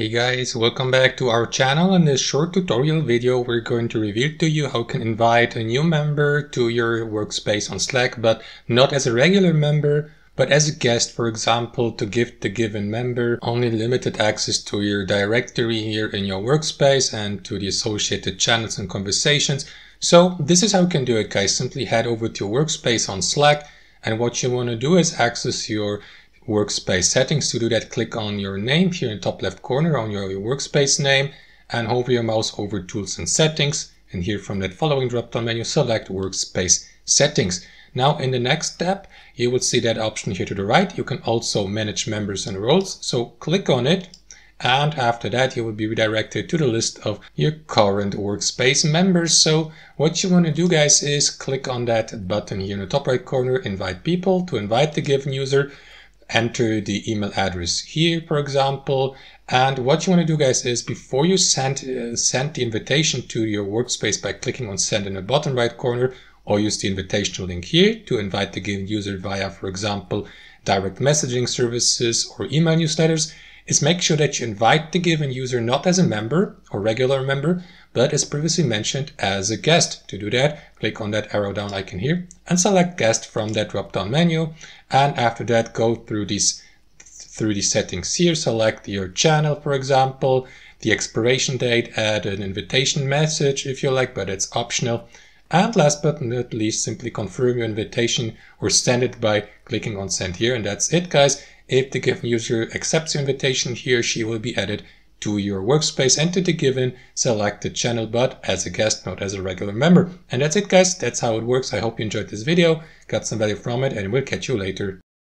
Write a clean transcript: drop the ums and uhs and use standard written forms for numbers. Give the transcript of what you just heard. Hey guys, welcome back to our channel. In this short tutorial video we're going to reveal to you how you can invite a new member to your workspace on Slack, but not as a regular member, but as a guest, for example, to give the given member only limited access to your directory here in your workspace and to the associated channels and conversations. So this is how you can do it, guys. Simply head over to your workspace on Slack, and what you want to do is access your workspace settings. To do that, click on your name here in top left corner on your workspace name and hover your mouse over Tools and Settings, and here from that following drop down menu select Workspace Settings. Now in the next tab you will see that option here to the right. You can also manage members and roles, so click on it, and after that you will be redirected to the list of your current workspace members. So what you want to do, guys, is click on that button here in the top right corner, Invite People, to invite the given user. Enter the email address here, for example, and what you want to do, guys, is before you send the invitation to your workspace by clicking on send in the bottom right corner, or use the invitational link here to invite the given user via, for example, direct messaging services or email newsletters, is make sure that you invite the given user not as a member or regular member, but as previously mentioned, as a guest. To do that, click on that arrow down icon here and select guest from that drop down menu, and after that go through the settings here, select your channel, for example, the expiration date, add an invitation message if you like, but it's optional, and last but not least simply confirm your invitation or send it by clicking on send here, and that's it, guys. If the given user accepts your invitation, he or she will be added to your workspace, enter the given selected channel, but as a guest, not as a regular member. And that's it, guys. That's how it works. I hope you enjoyed this video, got some value from it, and we'll catch you later.